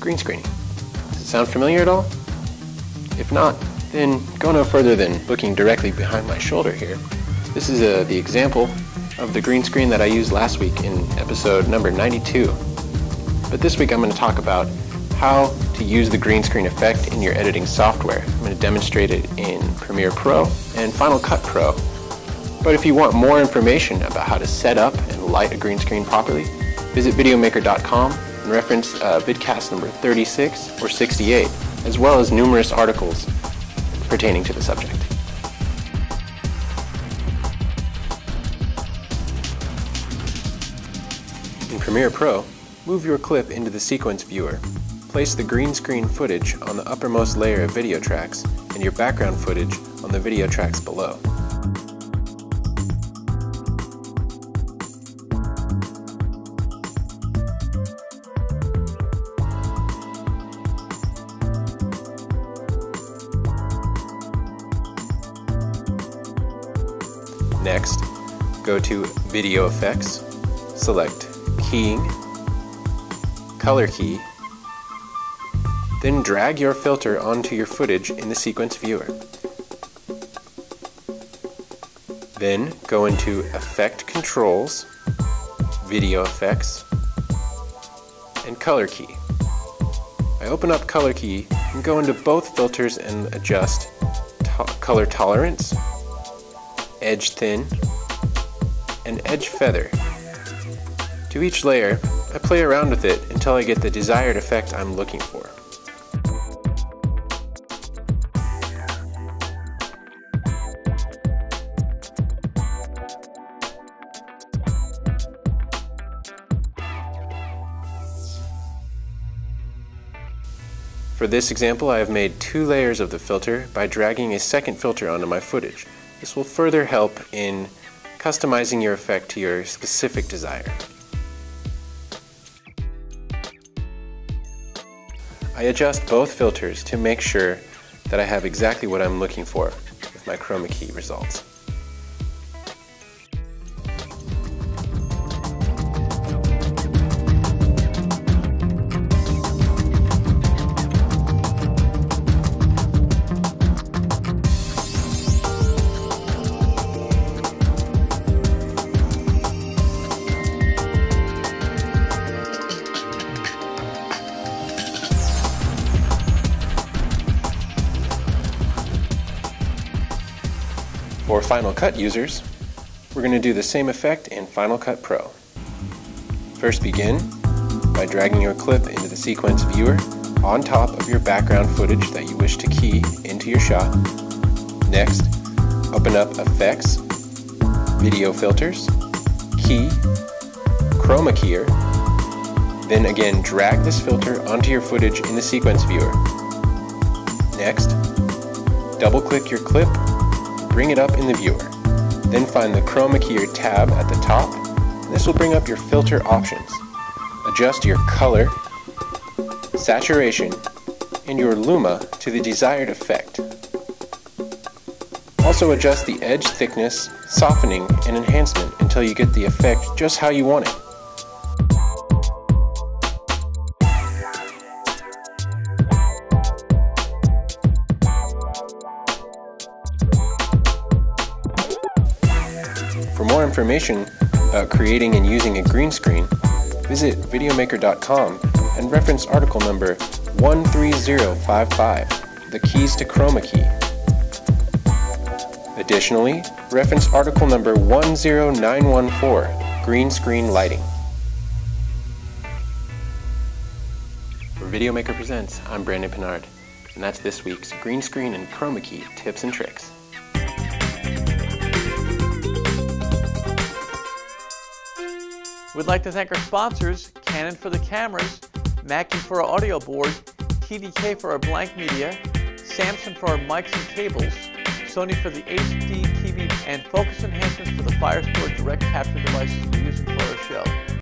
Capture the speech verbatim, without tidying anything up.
green screening. Does it sound familiar at all? If not, then go no further than looking directly behind my shoulder here. This is uh, the example of the green screen that I used last week in episode number ninety-two. But this week I'm going to talk about how to use the green screen effect in your editing software. I'm going to demonstrate it in Premiere Pro and Final Cut Pro. But if you want more information about how to set up and light a green screen properly, visit videomaker dot com and reference uh, VidCast number thirty-six or sixty-eight, as well as numerous articles pertaining to the subject. In Premiere Pro, move your clip into the sequence viewer. Place the green screen footage on the uppermost layer of video tracks and your background footage on the video tracks below. Next, go to Video Effects, select Keying, Color Key, then drag your filter onto your footage in the sequence viewer. Then go into Effect Controls, Video Effects, and Color Key. I open up Color Key and go into both filters and adjust to Color Tolerance, Edge Thin, and Edge Feather. To each layer, I play around with it until I get the desired effect I'm looking for. For this example, I have made two layers of the filter by dragging a second filter onto my footage. This will further help in customizing your effect to your specific desire. I adjust both filters to make sure that I have exactly what I'm looking for with my Chroma Key results. For Final Cut users, we're going to do the same effect in Final Cut Pro. First, begin by dragging your clip into the sequence viewer on top of your background footage that you wish to key into your shot. Next, open up Effects, Video Filters, Key, Chroma Keyer, then again drag this filter onto your footage in the sequence viewer. Next, double-click your clip, bring it up in the viewer. Then find the Chroma Keyer tab at the top. This will bring up your filter options. Adjust your color, saturation, and your luma to the desired effect. Also adjust the edge thickness, softening, and enhancement until you get the effect just how you want it. For more information about creating and using a green screen, visit videomaker dot com and reference article number one three zero five five, The Keys to Chroma Key. Additionally, reference article number one zero nine one four, Green Screen Lighting. For Videomaker Presents, I'm Brandon Pinard, and that's this week's Green Screen and Chroma Key Tips and Tricks. We'd like to thank our sponsors, Canon for the cameras, Mackie for our audio board, T D K for our blank media, Samsung for our mics and cables, Sony for the H D T V, and Focus Enhancement for the FireStore direct capture devices we're using for our show.